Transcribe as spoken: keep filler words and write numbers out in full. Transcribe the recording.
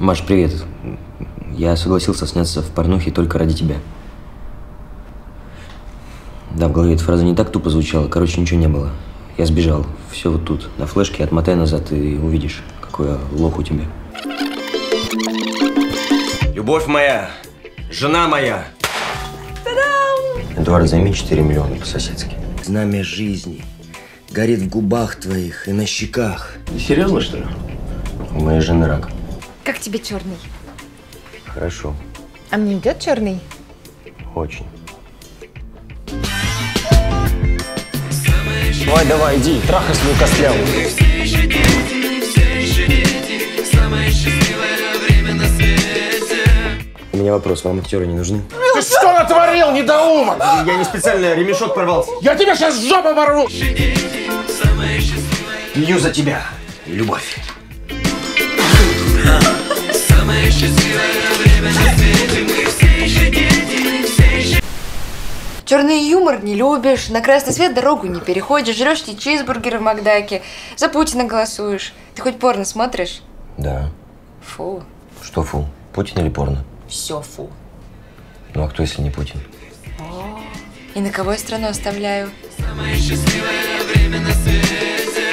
Маш, привет. Я согласился сняться в порнухе только ради тебя. Да, в голове эта фраза не так тупо звучала. Короче, ничего не было. Я сбежал. Все вот тут, на флешке. Отмотай назад и увидишь, какой я лох у тебя. Любовь моя, жена моя. Та-дам! Эдуард, займи четыре миллиона по-соседски. Знамя жизни горит в губах твоих и на щеках. Ты серьезно, что ли? У моей жены рак. Как тебе черный? Хорошо. А мне идет черный? Очень. Давай, давай, иди, трахай свою костлявую. У меня вопрос, вам актеры не нужны? Ты что натворил, недоумок? Я не специально, ремешок порвался. Я тебя сейчас жопу порву! Пью за тебя, любовь. Самое счастливое время на свете, мы все еще дети, мы все еще... Черный юмор не любишь, на красный свет дорогу не переходишь, жрешь тебе чизбургеры в Макдаке, за Путина голосуешь. Ты хоть порно смотришь? Да. Фу. Что фу? Путин или порно? Все фу. Ну а кто, если не Путин? О, и на кого я страну оставляю? Самое счастливое время на свете.